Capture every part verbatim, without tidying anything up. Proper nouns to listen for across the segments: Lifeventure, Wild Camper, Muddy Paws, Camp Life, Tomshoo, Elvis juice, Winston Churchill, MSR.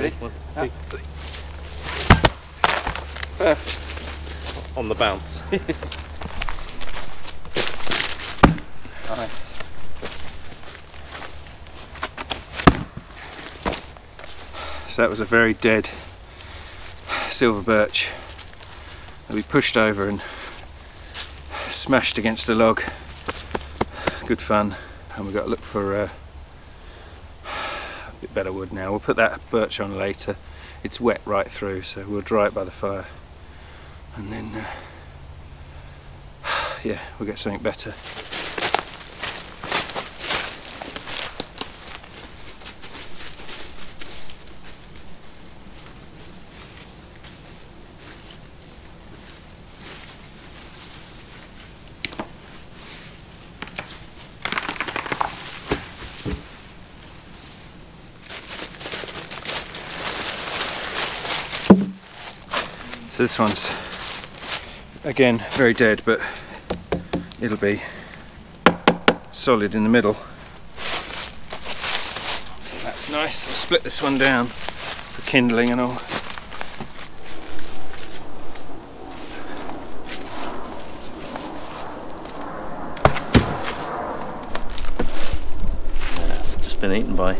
Ready? One, two, up. Three. Uh. On the bounce. Nice. So that was a very dead silver birch that we pushed over and smashed against a log. Good fun, and we've got to look for uh, a bit better wood now. We'll put that birch on later. It's wet right through, so we'll dry it by the fire, and then uh, yeah, we'll get something better. So this one's again very dead, but it'll be solid in the middle. So that's nice. We'll split this one down for kindling and all. Yeah, it's just been eaten by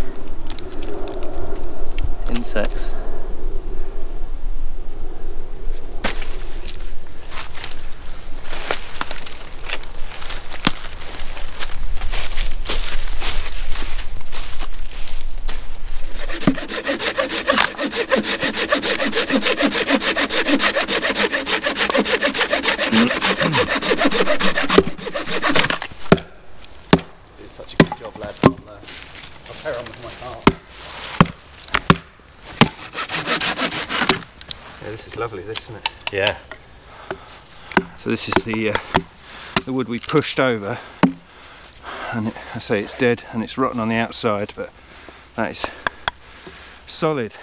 insects. Yeah. So this is the uh, the wood we pushed over, and it, I say it's dead and it's rotten on the outside, but that is solid.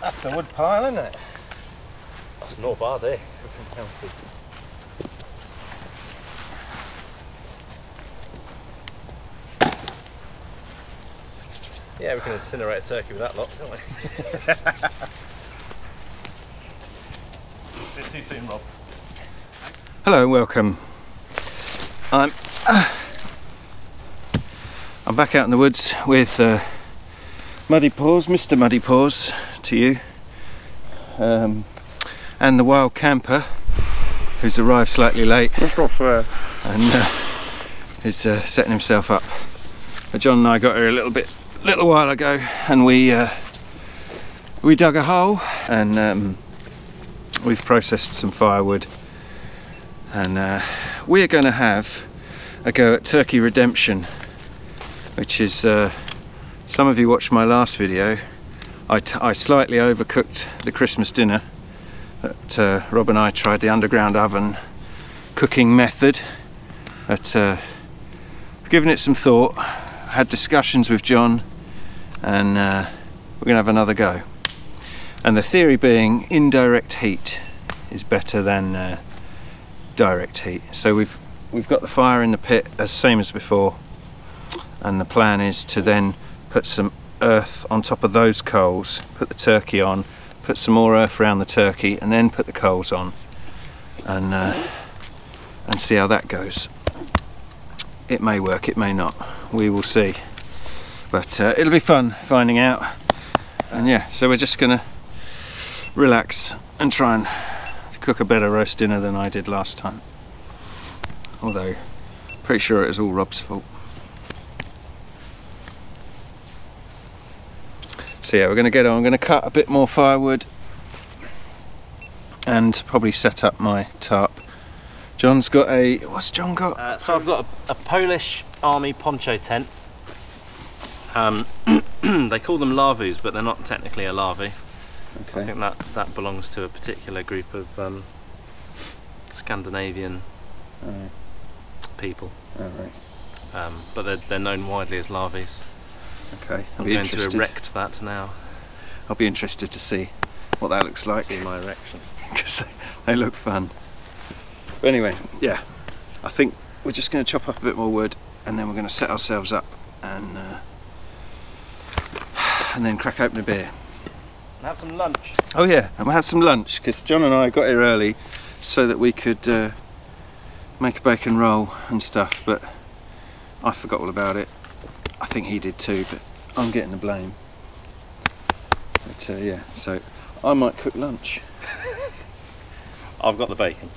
That's a wood pile, isn't it? That's no bar there. It's looking healthy. Yeah, we can incinerate a turkey with that lot, can't we? See you soon, Rob. Hello, welcome. I'm uh, I'm back out in the woods with uh, Muddy Paws, Mister Muddy Paws. To you, um, and the Wild Camper, who's arrived slightly late. That's not fair. And uh, is uh, setting himself up. But John and I got here a little bit, little while ago, and we uh, we dug a hole, and um, we've processed some firewood, and uh, we're going to have a go at turkey redemption, which is uh, some of you watched my last video. I, t I slightly overcooked the Christmas dinner that uh, Rob and I tried the underground oven cooking method. At, uh, given it some thought, had discussions with John, and uh, we're going to have another go. And the theory being indirect heat is better than uh, direct heat. So we've we've got the fire in the pit as same as before, and the plan is to then put some earth on top of those coals, put the turkey on, put some more earth around the turkey, and then put the coals on, and uh, and see how that goes. It may work, it may not, we will see, but uh, it'll be fun finding out. And yeah, so we're just gonna relax and try and cook a better roast dinner than I did last time, although pretty sure it was all Rob's fault. So yeah, we're gonna get on. I'm gonna cut a bit more firewood and probably set up my tarp. John's got a, what's John got? Uh, so I've got a, a Polish army poncho tent. Um, they call them larvus, but they're not technically a larvae. Okay. I think that, that belongs to a particular group of um, Scandinavian oh. people. Oh, right. um, but they're, they're known widely as larvae. Okay. I'm going interested. to erect that now. I'll be interested to see what that looks like. See my erection. Because they, they look fun. But anyway, yeah, I think we're just going to chop up a bit more wood, and then we're going to set ourselves up and uh, and then crack open a beer. And have some lunch. Oh yeah, and we'll have some lunch, because John and I got here early so that we could uh, make a bacon roll and stuff, but I forgot all about it. I think he did too, but I'm getting the blame. But uh, yeah, so I might cook lunch. I've got the bacon.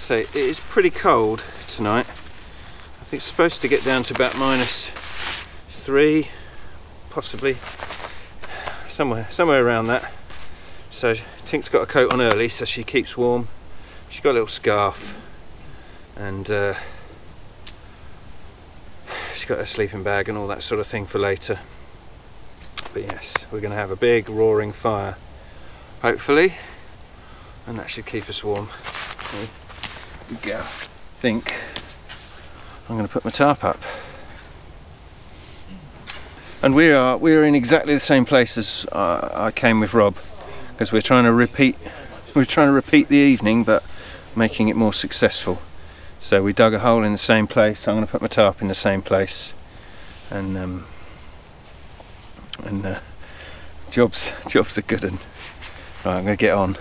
So it is pretty cold tonight. I think it's supposed to get down to about minus three, possibly somewhere somewhere around that. So Tink's got a coat on early, so she keeps warm. She's got a little scarf, and uh, she's got her sleeping bag and all that sort of thing for later. But yes, we're going to have a big roaring fire, hopefully, and that should keep us warm. Okay. Good girl. I think I'm going to put my tarp up. And we are we are in exactly the same place as uh, I came with Rob, because we're trying to repeat we're trying to repeat the evening, but making it more successful. So we dug a hole in the same place. I'm going to put my tarp in the same place, and um, and uh, jobs jobs are good. And right, I'm going to get on.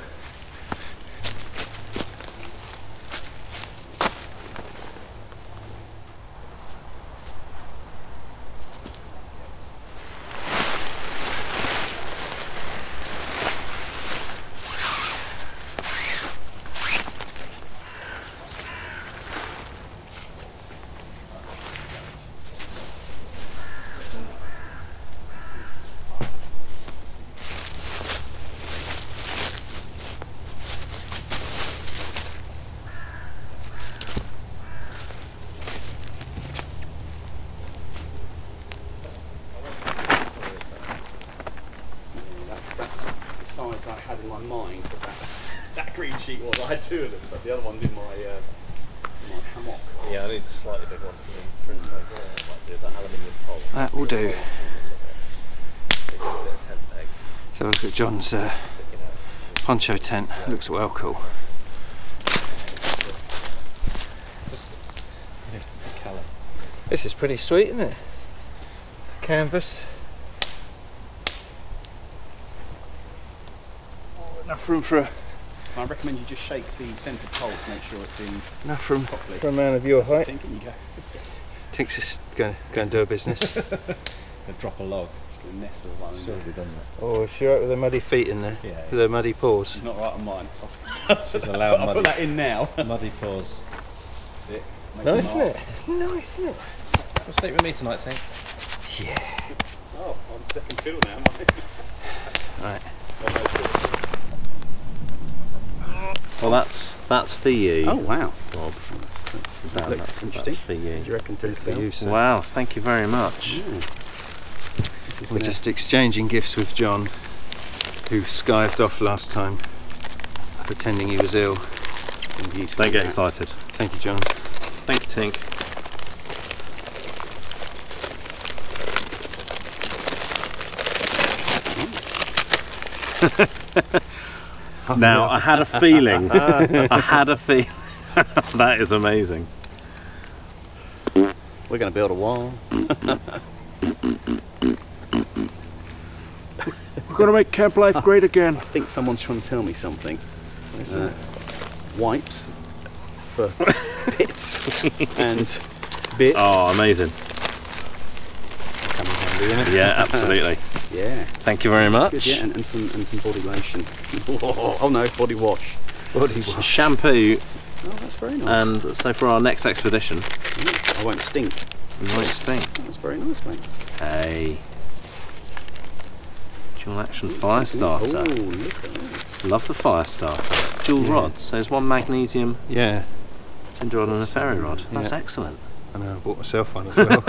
I had in my mind but that, that green sheet was. I had two of them, but the other one's in my, uh, in my hammock. Yeah, I need a slightly bigger one for inside. There's an aluminium pole. That will do. So look at John's uh, poncho tent. Looks well cool. This is pretty sweet, isn't it? Canvas. Enough room for a... I recommend you just shake the centre pole to make sure it's in enough room properly. For a man of your height. Tink, in you go. Tink's just going to go and do a business. Going to drop a log. Just going to nestle one in there. Done that. Oh, is she right with her muddy feet in there? Yeah. With her muddy paws. She's not right on mine. She's allowed muddy. I'll put that in now. Muddy paws. That's it. Make nice, isn't it? It's nice, isn't it? You'll sleep with me tonight, Tink. Yeah. Oh, I'm second fiddle now, mate. Right. Well, Well, that's that's for you. Oh wow, Bob, that's, that's, that, that looks that's, interesting. That's for you. Do you reckon to for you, sir? Wow, thank you very much. We're just exchanging gifts with John. who skived off last time pretending he was ill. Don't get excited. Thank you, John. Thank you, Tink. Now I had a feeling. I had a feeling. That is amazing. We're going to build a wall. We're going to make camp life great again. I think someone's trying to tell me something. What is uh, that? Wipes for bits and bits. Oh, amazing! Come on, doing it. Yeah, absolutely. Yeah. Thank you very much. Good, yeah, and, and, some, and some body lotion. Whoa. Oh no, body wash. Body wash. Shampoo. Oh, that's very nice. And so for our next expedition. I won't stink. You won't stink. That's very nice, mate. Hey. Dual action fire starter. Ooh, look at this. Love the fire starter. Dual yeah. rods. So there's one magnesium yeah. tinder rod and a ferro rod. Yeah. That's excellent. I know, I bought myself one as well.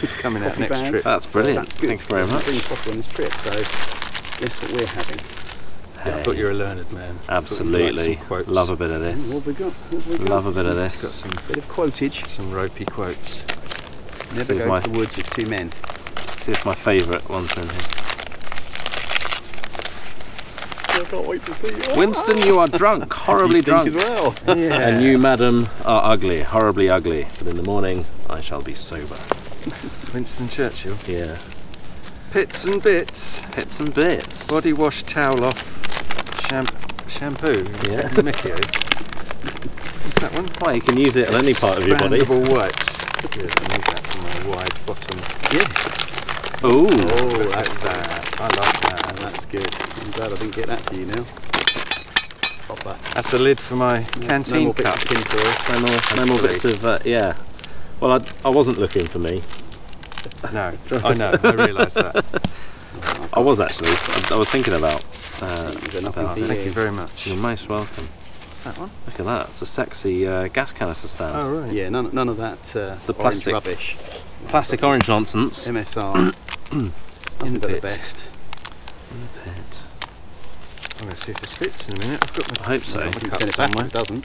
It's coming out next bags. trip. That's brilliant. So that's good. Thank you very much. Bring coffee on this trip, so guess what we're having. Hey. Yeah, I thought you were a learned man. Absolutely. Like love a bit of this. What have we got? What have we got? Love a bit of this. It's got some bit of quotage. Some ropey quotes. Never go my, to the woods with two men. See if my favourite one's in here. I can't wait to see you. Winston, you are drunk, horribly drunk. You stink as well. Yeah. And you, madam, are ugly, horribly ugly. But in the morning, I shall be sober. Winston Churchill. Yeah. Pits and bits. Pits and bits. Body wash, towel off, Sham shampoo. Yeah. What's that one? Well, you can use it on any part of your body. Expandable wipes. I need that for my wide bottom. Yes. Ooh. Oh, that's that. I love that. And that's good. I'm glad I didn't get that for you now. Pop that. That's the lid for my no, canteen cup. No more, no more bits of, uh, yeah. Well, I, I wasn't looking for me. No, I know, I realised that. I was actually, I, I was thinking about, uh, about Thank you very much. You're most welcome. What's that one? Look at that, it's a sexy uh, gas canister stand. Oh right. Yeah, none, none of that uh, the plastic orange rubbish. Plastic orange nonsense. M S R. In the pit. The best. In the pit. I'm going to see if this fits in a minute. I've got my I hope so. I can send it somewhere. It doesn't.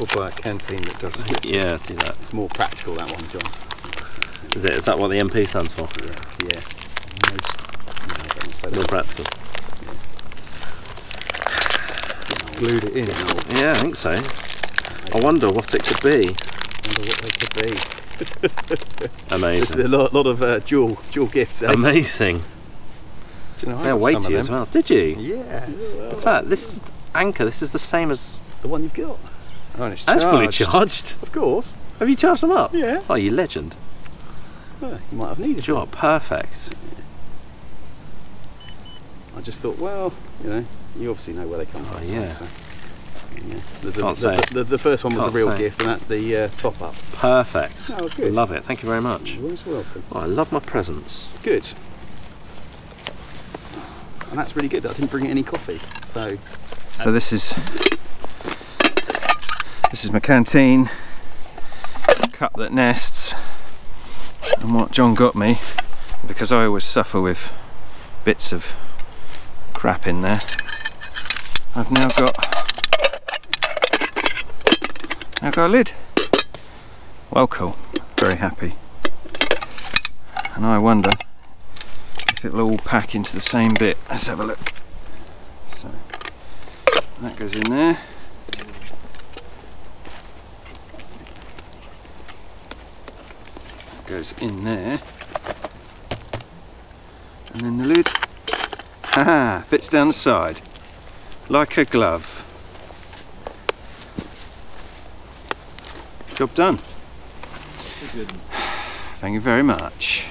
Or buy a canteen that doesn't. Yeah, do that. It's more practical, that one, John. Is it? Is that what the M P stands for? Yeah. Yeah. Most, no, more that. practical. Yes. Glued it in. Yeah, I think so. I wonder what it could be. I wonder what they could be. Amazing. There's a lot, lot of uh, dual, dual gifts, eh? Amazing. Do you know, they're weighty as well. Did you? Yeah. Well, in fact, this is anchor. This is the same as the one you've got. Oh, and it's charged. That's fully charged. Of course. Have you charged them up? Yeah. Oh, you legend. Well, you might have needed you them. You are perfect. Yeah. I just thought, well, you know, you obviously know where they come from. Oh, yeah. So, yeah. There's a, Can't the, say. The, the, the first one Can't was a real say. gift, and that's the uh, top up. Perfect. Oh, good. Love it. Thank you very much. You're always welcome. Oh, I love my presents. Good. And that's really good. I didn't bring any coffee. So, so um, this is... This is my canteen, cup that nests, and what John got me, because I always suffer with bits of crap in there, I've now got, now got a lid. Well, cool, very happy. And I wonder if it'll all pack into the same bit. Let's have a look. So, that goes in there. Goes in there, and then the lid, haha, fits down the side like a glove. Job done. Thank you very much.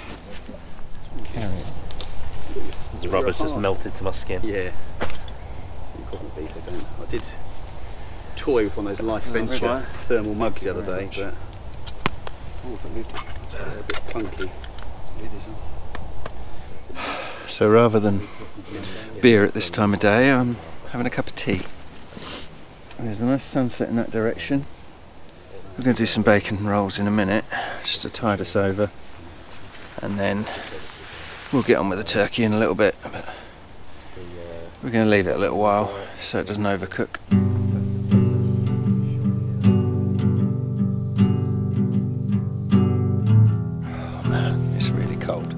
The rubber's just melted to my skin. Yeah. I did toy with one of those Lifeventure thermal mugs the other day, but. A bit clunky. So rather than beer at this time of day, I'm having a cup of tea. There's a nice sunset in that direction. We're going to do some bacon rolls in a minute, just to tide us over, and then We'll get on with the turkey in a little bit, but we're going to leave it a little while so it doesn't overcook. Oh man, it's really cold.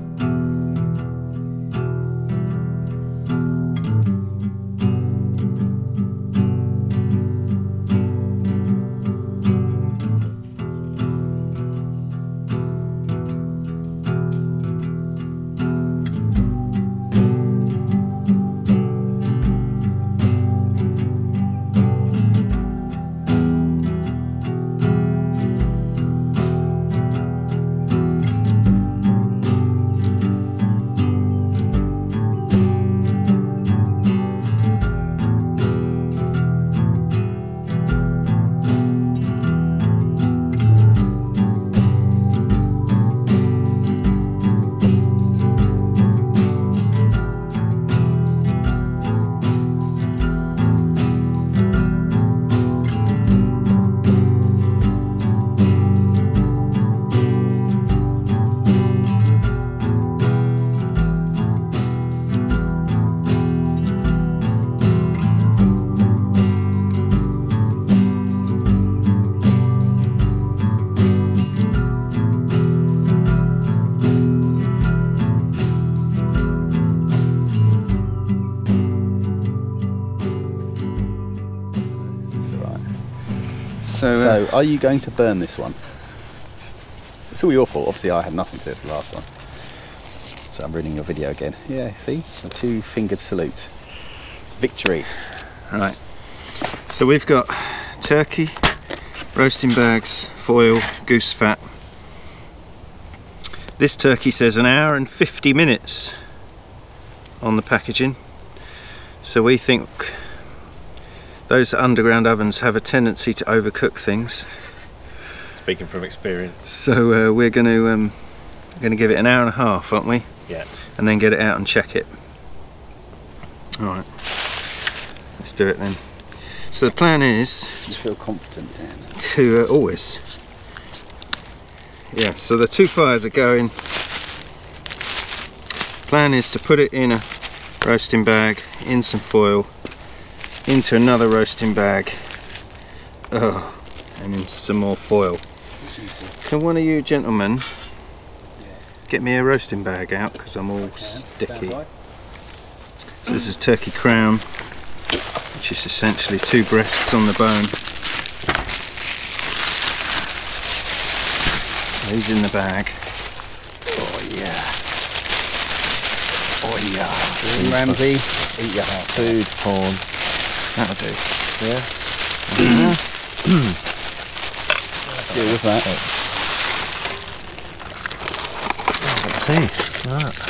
So, uh, so, are you going to burn this one? It's all your fault. Obviously, I had nothing to do with the last one. So I'm ruining your video again. Yeah, see? A two-fingered salute. Victory. Right. So we've got turkey, roasting bags, foil, goose fat. This turkey says an hour and fifty minutes on the packaging. So we think those underground ovens have a tendency to overcook things. Speaking from experience. So uh, we're going to um, going to give it an hour and a half, aren't we? Yeah. And then get it out and check it. All right. Let's do it then. So the plan is. You feel confident, Dan? To uh, always. Yeah. So the two fires are going. Plan is to put it in a roasting bag, in some foil, into another roasting bag, oh, and into some more foil. Can one of you gentlemen yeah. get me a roasting bag out, because I'm all sticky. So this is turkey crown, which is essentially two breasts on the bone. These in the bag. Oh yeah. Oh yeah. Ramsay, eat your heart. Food porn. That'll do. Yeah. Mm-hmm. Deal with that. Let's see. Look at that.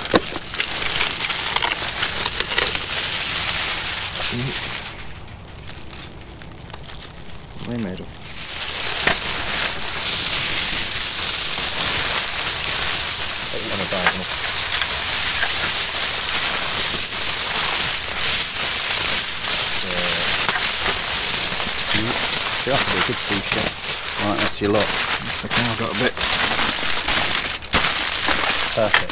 Way middle. On a diagonal. Up to a good sous chef. Right, that's your lot. That's okay, I've got a bit. Perfect.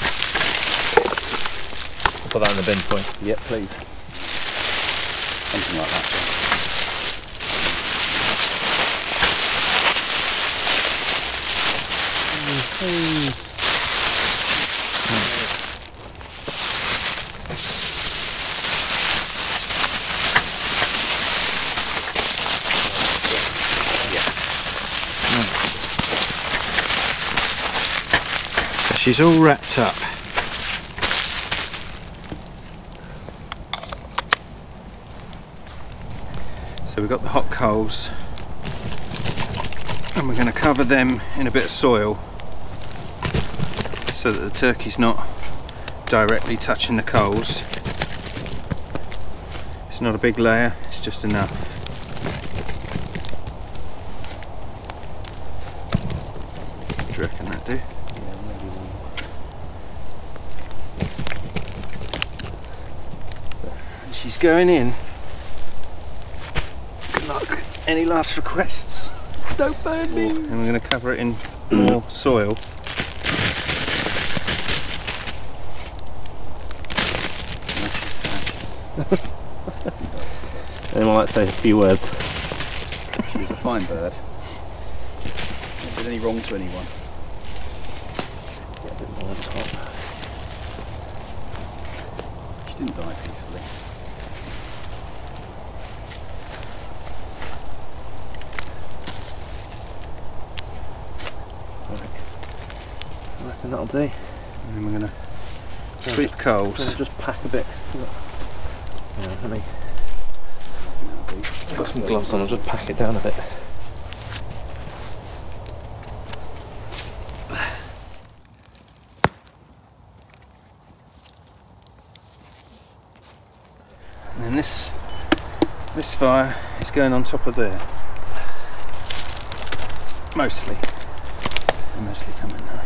I'll put that in the bin for you. Yep, please. Something like that. Mm-hmm. Mm. She's all wrapped up. So we've got the hot coals and we're going to cover them in a bit of soil so that the turkey's not directly touching the coals. It's not a big layer, it's just enough. Do you reckon that do? She's going in. Good luck. Any last requests? Don't burn me. And we're going to cover it in more soil. Dust to dust. Anyone like to say a few words? She's a fine bird. Never did any wrong to anyone. Get a bit more on top. She didn't die peacefully. I reckon that'll do. And then we're gonna sweep yeah. coals. Just pack a bit. Yeah, I mean, put some gloves on and just pack it down a bit. And then this this fire is going on top of there. Mostly. They're mostly coming now.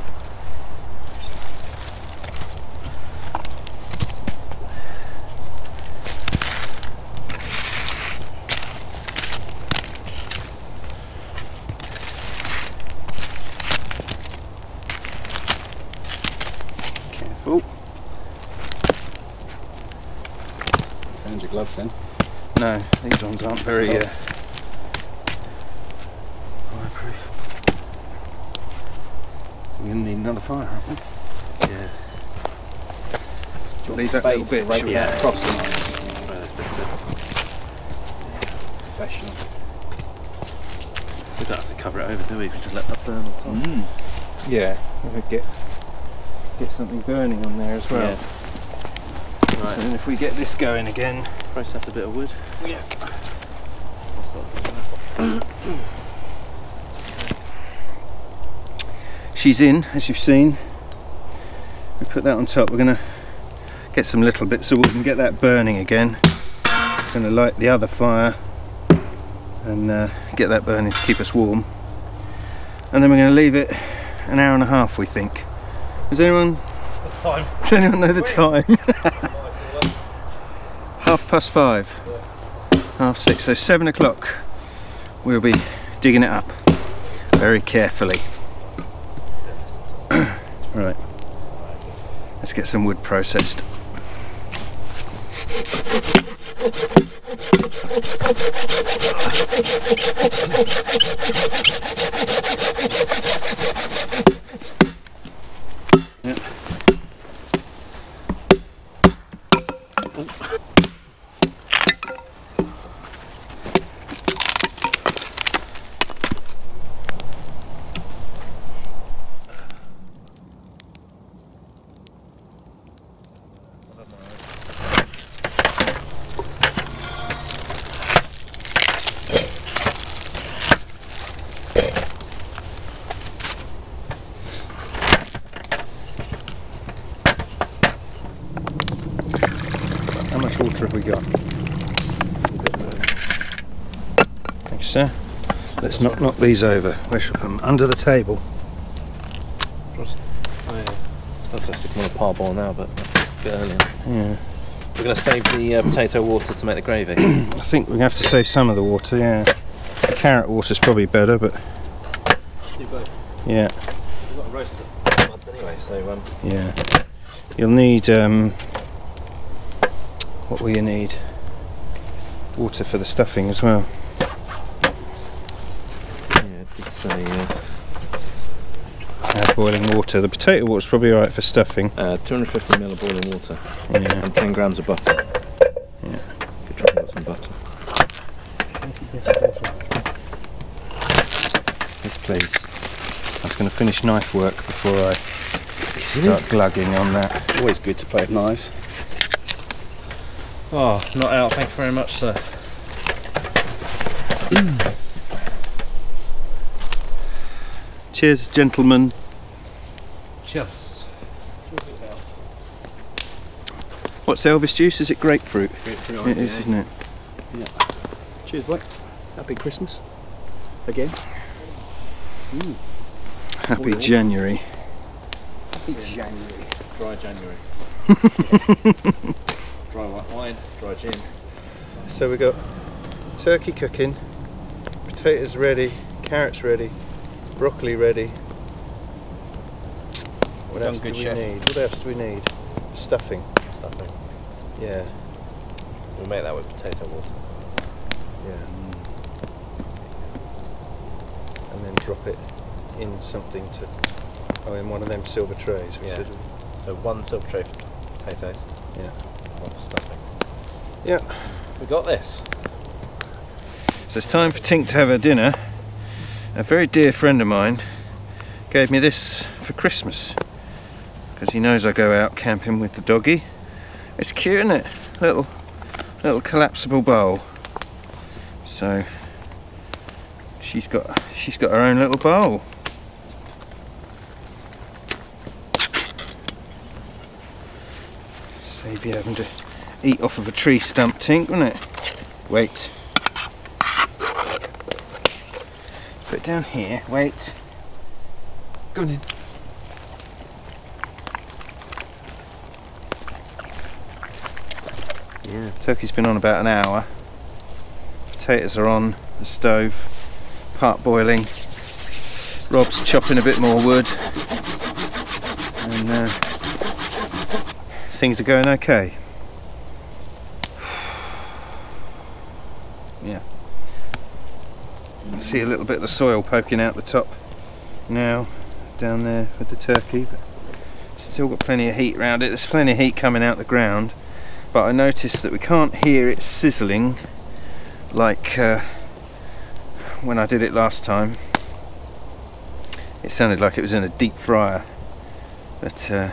In. No, these ones aren't very oh. uh, fireproof. We're going to need another fire, aren't we? Yeah. Do you want these spades that little bit yeah. across the line? Professional. We don't have to cover it over, do we? We just let that burn on top. Mm. Yeah, get, get something burning on there as well. Yeah. Right. And if we get this going again, process a bit of wood. Yeah. She's in, as you've seen. We put that on top. We're going to get some little bits of wood and get that burning again. Going to light the other fire and uh, get that burning to keep us warm. And then we're going to leave it an hour and a half, we think. Does anyone? What's the time? Does anyone know the time? Half past five, half six, so seven o'clock we'll be digging it up very carefully. Right, let's get some wood processed. Have we got? Thank you, sir. Let's not knock these over. We should put them under the table. Just, oh yeah. I suppose I stick them on a parboil now, but that's a bit earlier. Yeah. We're going to save the uh, potato water to make the gravy. I think we're going to have to save some of the water. Yeah. The carrot water's probably better, but. Do both. Yeah. We've got to roast the muds anyway, so. Um... Yeah. You'll need. Um, What will you need? Water for the stuffing as well. Yeah, I did say. Uh, uh, boiling water. The potato water's probably alright for stuffing. Uh, two hundred fifty millilitres of boiling water. Yeah. And ten grams of butter. Yeah. Could try and put some butter. Yes, please. I was going to finish knife work before I start glugging on that. Always good to play with knives. Oh, not out, thank you very much, sir. Cheers, gentlemen. Cheers. What's Elvis juice? Is it grapefruit? Grapefruit, it yeah. is, isn't it? Yeah. Cheers, boy. Happy Christmas. Again. Mm. Happy Ooh. January. Happy January. Dry January. Dry white wine, dry gin. So we've got turkey cooking, potatoes ready, carrots ready, broccoli ready. What else do we need? What else do we need? Stuffing. Stuffing. Yeah. We'll make that with potato water. Yeah. Mm. And then drop it in something to, oh, in one of them silver trays. Yeah. So one silver tray for potatoes. Yeah. One for stuffing. Yeah. We got this. So it's time for Tink to have her dinner. A very dear friend of mine gave me this for Christmas because he knows I go out camping with the doggy. It's cute, isn't it? Little, little collapsible bowl. So she's got, she's got her own little bowl. Save you having to eat off of a tree stump, Tink, wouldn't it? Wait. Put it down here. Wait. Go on in. Yeah, turkey's been on about an hour. Potatoes are on the stove, part boiling. Rob's chopping a bit more wood, and uh, things are going okay. Yeah. See a little bit of the soil poking out the top now down there with the turkey, but still got plenty of heat around it. There's plenty of heat coming out the ground, but I noticed that we can't hear it sizzling like uh, when I did it last time. It sounded like it was in a deep fryer, but uh,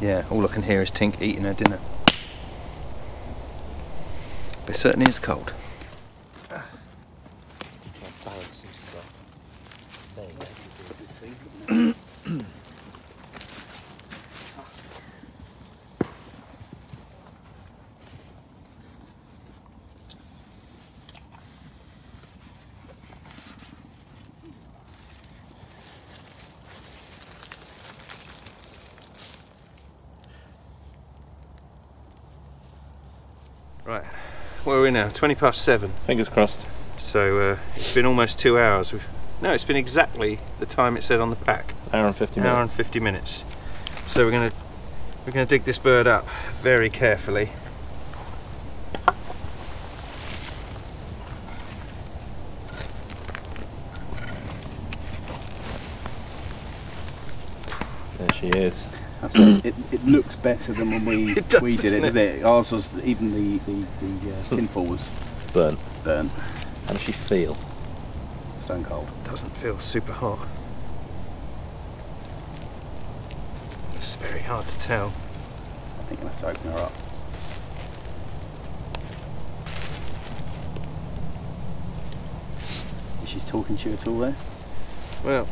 yeah, all I can hear is Tink eating her dinner. But it certainly is cold. Right, where are we now? twenty past seven. Fingers crossed. So uh, it's been almost two hours. We've, no, it's been exactly the time it said on the pack. Hour and fifty minutes. Hour and fifty minutes. So we're gonna we're gonna dig this bird up very carefully. There she is. Absolutely. it, it looks better than when we it does, we did it, doesn't it? it? Ours was, even the the, the uh, tinfoil was burnt. Burnt. How does she feel? Stone cold. Doesn't feel super hot. It's very hard to tell. I think I'll have to open her up. Is she talking to you at all there? Well,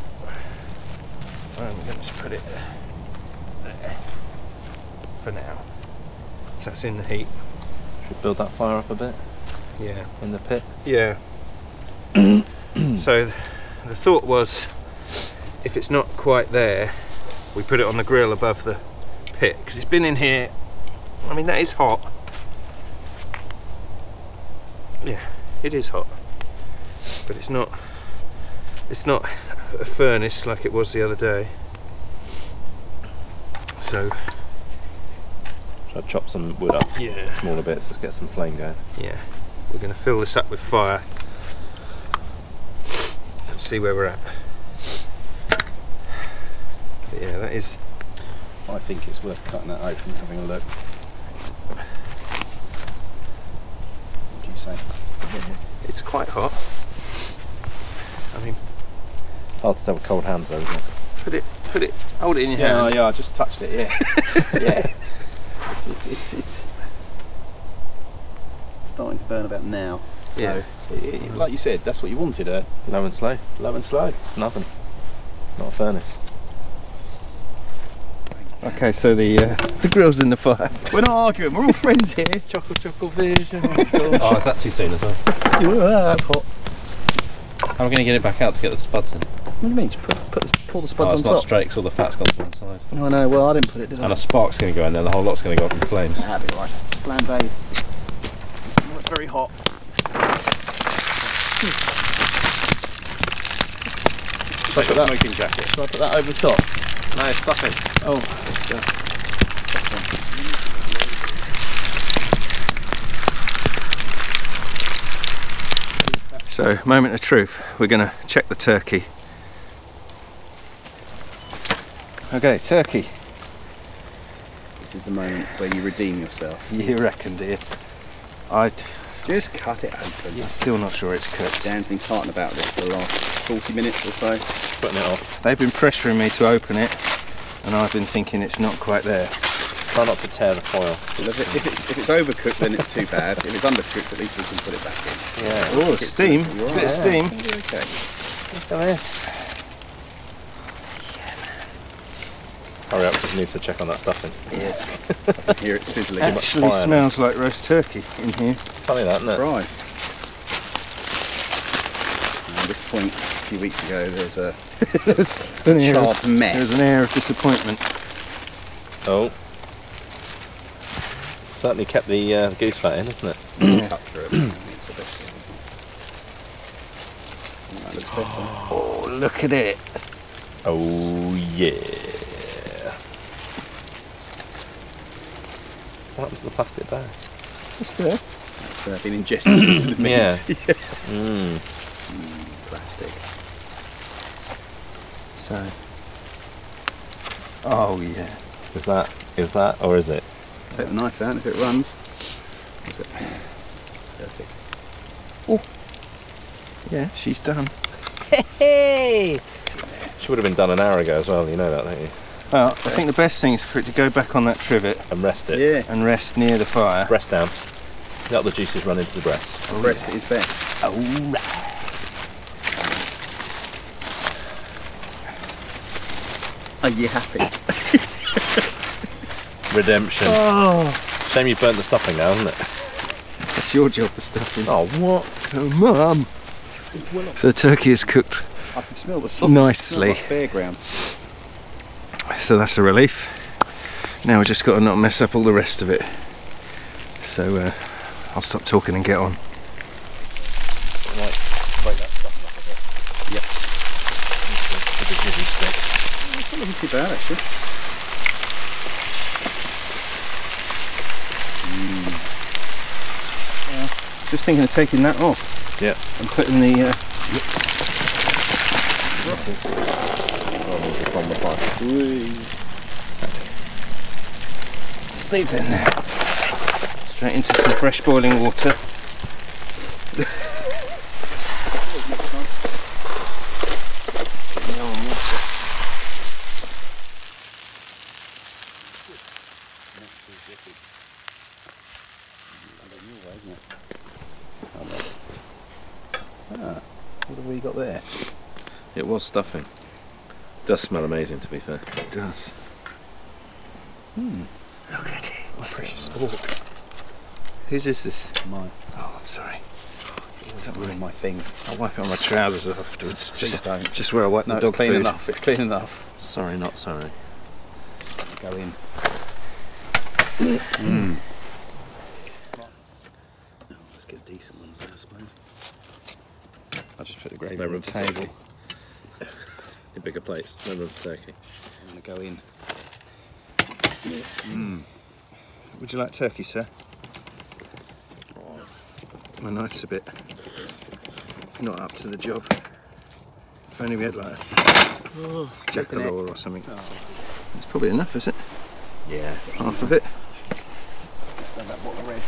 I'm going to put it there. For now, so that's in the heat. Should build that fire up a bit. Yeah. In the pit. Yeah. So the thought was, if it's not quite there, we put it on the grill above the pit, because it's been in here. I mean, that is hot. Yeah, it is hot, but it's not. It's not a furnace like it was the other day. So. I'll chop some wood up, yeah. Smaller bits, let's get some flame going. Yeah, we're going to fill this up with fire and see where we're at. But yeah, that is... I think it's worth cutting that open and having a look. What do you say? It's quite hot. I mean... Hard to tell with cold hands though, isn't it? Put it, put it, hold it in your yeah, hand. Yeah, yeah, I just touched it, yeah. Yeah. It's, it's, it's starting to burn about now, so yeah. it, it, like you said, that's what you wanted, uh, low and slow. Low and slow. It's an oven, not a furnace. Okay, so the uh, the grill's in the fire. We're not arguing, we're all friends here. Chuckle, chuckle vision. Oh, oh, is that too soon as well? That's hot. How are we going to get it back out to get the spuds in? What do you mean? Just put, put the, pull the spuds oh, on top? Oh, it's not straight because all the fat's gone to one side. No, no, well I didn't put it, did I? And a spark's going to go in there, the whole lot's going to go up in flames. That'd be right. Flambéed. Oh, it's very hot. It's like a smoking jacket. Should I put that over the top? No, stuff it. Oh, it's stuff. So, moment of truth, we're going to check the turkey. Okay, turkey. This is the moment where you redeem yourself. You reckon, dear? I just cut it open. I'm still not sure it's cooked. Dan's been tartan about this for the last forty minutes or so. Putting it off. They've been pressuring me to open it, and I've been thinking it's not quite there. Try not to tear the foil. If, it, if, it's, if it's overcooked, then it's too bad. If it's undercooked, at least we can put it back in. Yeah. Oh, steam. Right. A bit yeah. of steam. Okay. Look at this. Yeah, man. Hurry up, we need to check on that stuffing. Yes. I can hear it sizzling. It actually smells like roast turkey in here. Funny that, isn't it? Surprise. At this point, a few weeks ago, there was a, a sharp of, mess. There was an air of disappointment. Oh. Certainly kept the uh, goose fat in, hasn't it? Yeah. Cut through it. It's the best thing, isn't it? That looks better. Oh, look at it! Oh yeah! What happened to the plastic bag? It's there. That's uh, been ingested into the meat. Yeah. mm. Mm, plastic. So. Oh yeah. Is that? Is that? Or is it? Take the knife out if it runs. What's it? Perfect. Oh, yeah, she's done. Hey! She would have been done an hour ago as well. You know that, don't you? Well, okay. I think the best thing is for it to go back on that trivet and rest it. Yeah. And rest near the fire. Breast down. Let the juices run into the breast. Oh, breast yeah. is best. All right. Are you happy? Redemption. Oh. Shame you burnt the stuffing now, isn't it? That's your job, the stuffing. Oh, what? Come on. So the turkey is cooked I can smell the sausage. Nicely. Fairground. So that's a relief. Now we've just got to not mess up all the rest of it. So uh, I'll stop talking and get on. Right, break that stuffing up a bit. Yep. It's not looking too bad, actually. Just thinking of taking that off. Yeah. And putting the. Uh, yep. Leave it in there. Straight into some fresh boiling water. It was stuffing. It does smell amazing, to be fair. It does. Hmm. Look at it. My precious pork. Whose is this? Mine. Oh, I'm sorry. Don't ruin my things. I'll wipe it on my trousers afterwards. Just don't. Just where I wipe no, the dog it's clean food. enough. It's clean enough. Sorry, not sorry. Go in. Mm. Oh, let's get decent ones now, I suppose. I'll just put the gravy on the table. In bigger plates, no room for turkey. I'm going to go in. Mm. Would you like turkey, sir? Oh. My knife's a bit not up to the job. If only we had like a oh, jackalope or something. Oh. That's probably enough, is it? Yeah. Half of it. Let's grab that bottle of red.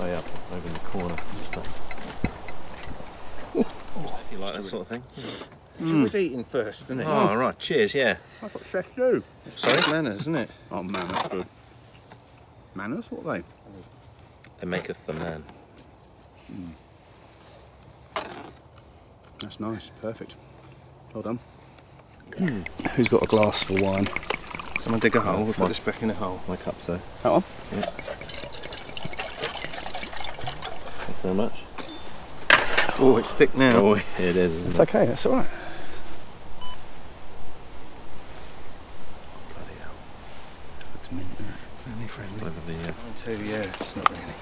Oh yeah, over in the corner. Just like... oh, if you like that sort of thing. Yeah. It's always mm. eating first, isn't it? Oh, oh, right, cheers, yeah. I've got chef too. It's Sorry? manners, isn't it? Oh, manners, good. Manners? What are they? They maketh the man. Mm. That's nice, perfect. Well done. Mm. Who's got a glass for wine? Someone dig a hole, we'll put this back in the hole. My cup, so. That one? Yeah. Thank you very much. Oh, it's thick now. Oh, it is, isn't it? It's okay, that's alright. So yeah, it's not really.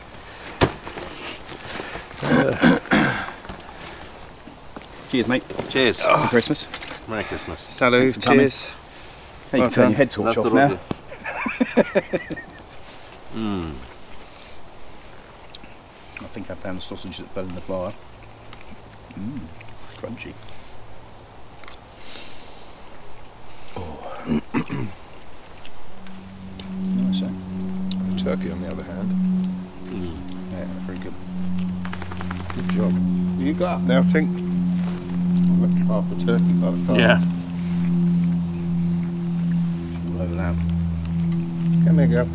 Uh, cheers, mate. Cheers. Oh. Merry Christmas. Merry Christmas. Salut. Cheers. Coming. Hey, well, you can turn your head torch off now. mm. I think I found the sausage that fell in the fire. Mmm, crunchy. Oh. Nice, eh? The turkey, on the other hand. Mm. Yeah, very good. Good job. You got up there, I think. I left half the turkey by the time. Yeah. It's all over that. Come here, girl.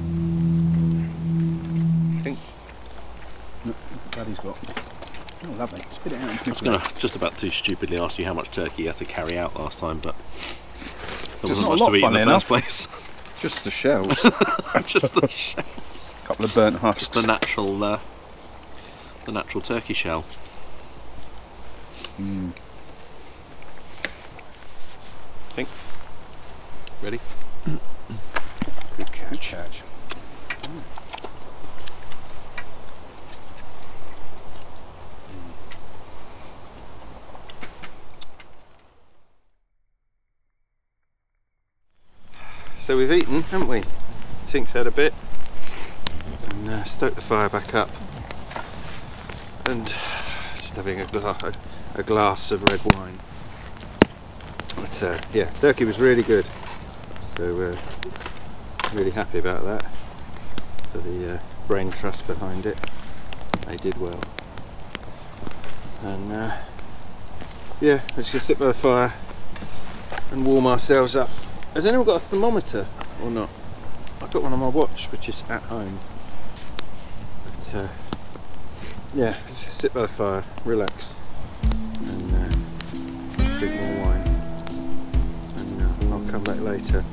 I think. Look what Daddy's got. Oh, lovely. Spit it out. I was going to just about too stupidly ask you how much turkey you had to carry out last time, but there wasn't much to eat in the first place. Just the shells. Just the shells. A couple of burnt husks. Just the natural, uh, the natural turkey shell. Mm. I think. Ready? Good catch. Good catch. So we've eaten, haven't we? Tink's had a bit and uh, stoked the fire back up, and just having a, gla a glass of red wine. But uh, yeah, turkey was really good, so uh, really happy about that. For the uh, brain trust behind it, they did well. And uh, yeah, let's just sit by the fire and warm ourselves up. Has anyone got a thermometer or not? I've got one on my watch, which is at home. But uh, yeah, just sit by the fire, relax, and uh, drink more wine. And uh, I'll come back later.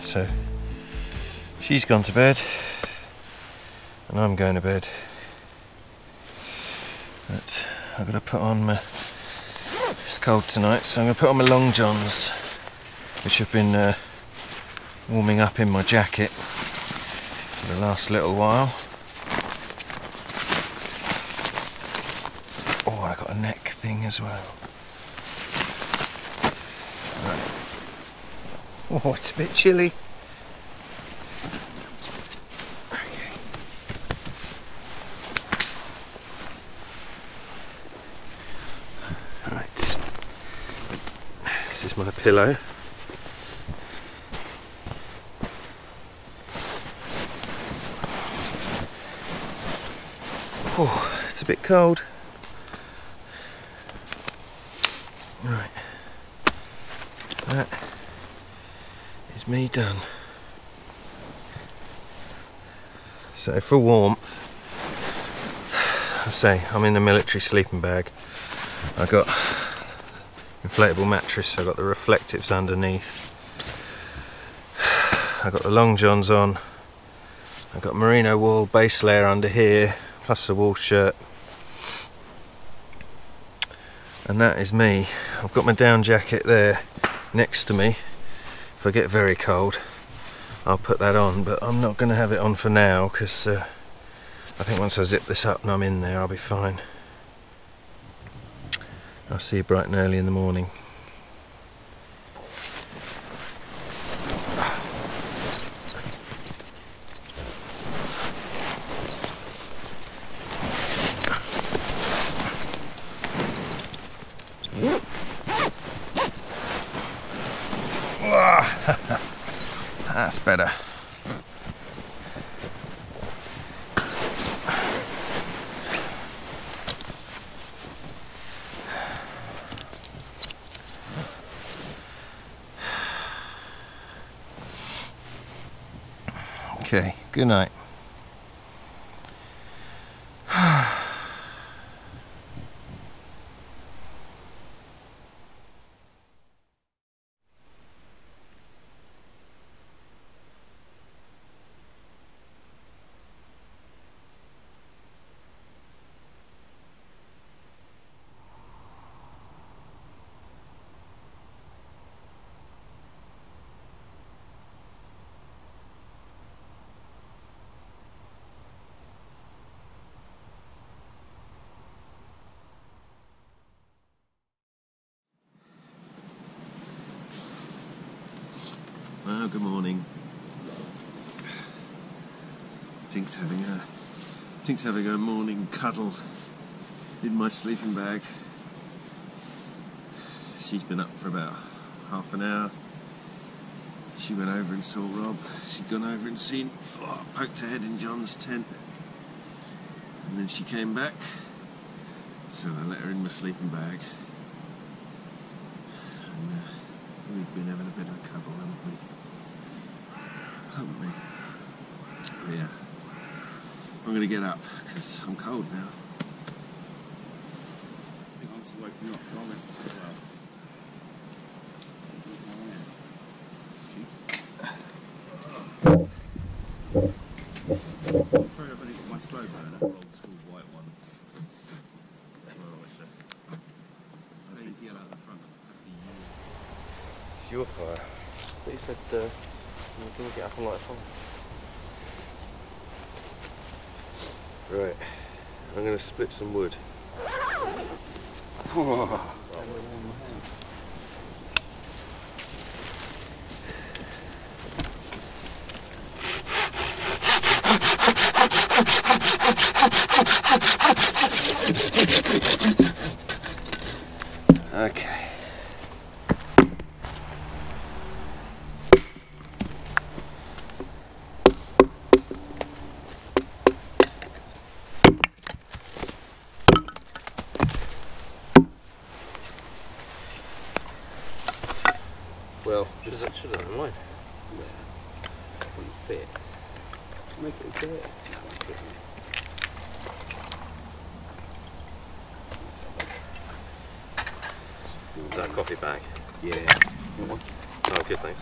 So she's gone to bed and I'm going to bed, but I've got to put on my, it's cold tonight, so I'm going to put on my long johns, which have been uh, warming up in my jacket for the last little while. Oh, I've got a neck thing as well. Oh, it's a bit chilly. Okay. Right. This is my pillow. Oh, it's a bit cold. Right. That. Me done. So for warmth, I say I'm in a military sleeping bag. I got inflatable mattress, I got the reflectives underneath, I got the long johns on, I got merino wool base layer under here, plus the wool shirt, and that is me. I've got my down jacket there next to me. If I get very cold, I'll put that on, but I'm not going to have it on for now, because uh, I think once I zip this up and I'm in there, I'll be fine. I'll see you bright and early in the morning. That's better. Okay, good night. yoga morning. Tink's having a Tink's having a morning cuddle in my sleeping bag. She's been up for about half an hour. She went over and saw Rob. She'd gone over and seen, oh, poked her head in John's tent. And then she came back. So I let her in my sleeping bag. And uh, we've been having a bit of a cuddle, haven't we? Haven't we? But yeah. I'm going to get up because I'm cold now. Waking up, my slow burner, old school white one. It's your fire. But you said uh, you were going to get up and light a fire. Right, I'm going to split some wood. Oh. Okay. Well, this should have been mine. No, that wouldn't fit. Make it fit. That won't fit me. Is that a coffee bag? Yeah. You want one? Oh, good, thanks.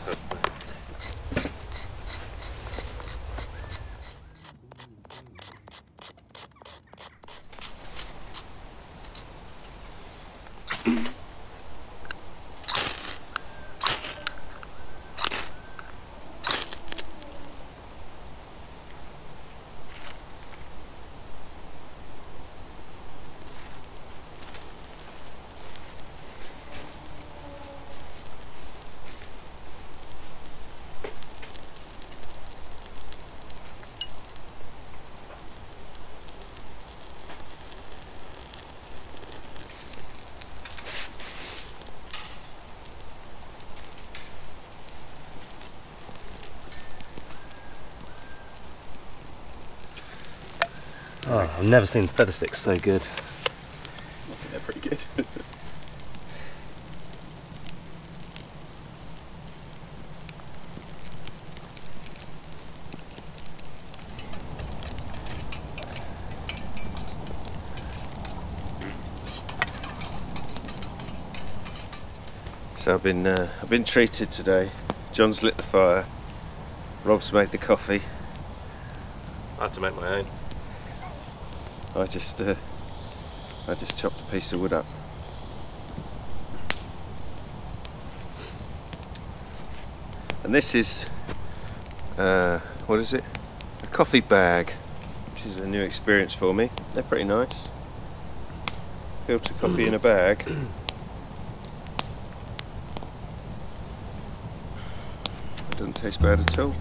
Oh, I've never seen feather sticks so good. I think they're pretty good. So I've been uh, I've been treated today. John's lit the fire. Rob's made the coffee. I had to make my own. I just, uh, I just chopped a piece of wood up. And this is, uh, what is it? A coffee bag, which is a new experience for me. They're pretty nice. Filter coffee in a bag. It doesn't taste bad at all.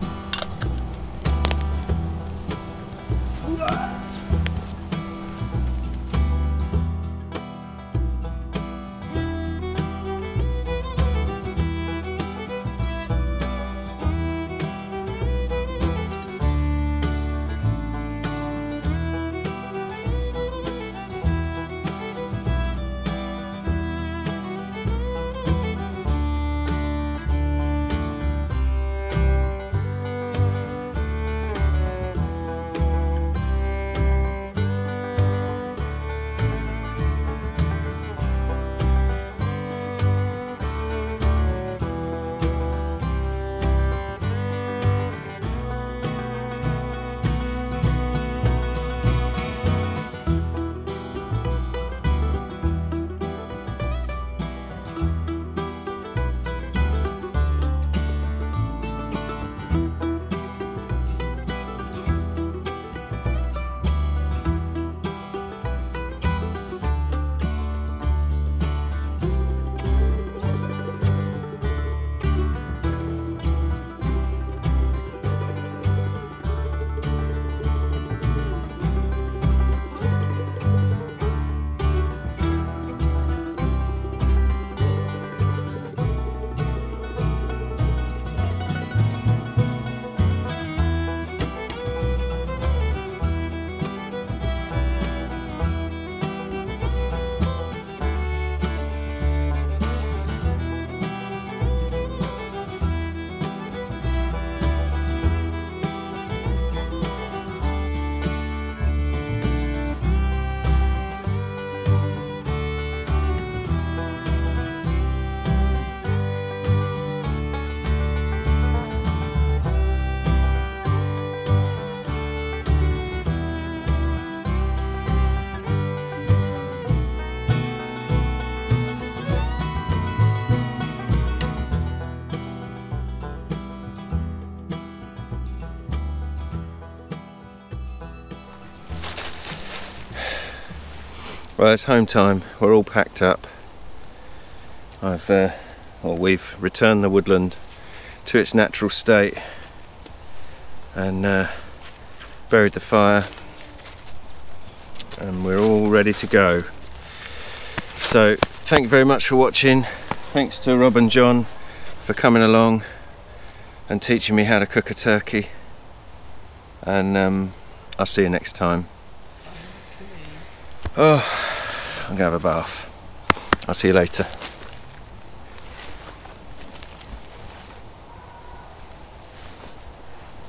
Well, it's home time. We're all packed up. I've, uh, well, we've returned the woodland to its natural state and uh, buried the fire, and we're all ready to go. So thank you very much for watching. Thanks to Rob and John for coming along and teaching me how to cook a turkey, and um, I'll see you next time. Oh, I'm gonna have a bath. I'll see you later.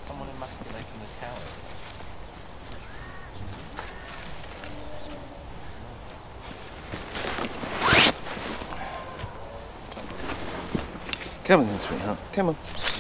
Someone emasculating the cow. Come on then, sweetheart. Come on.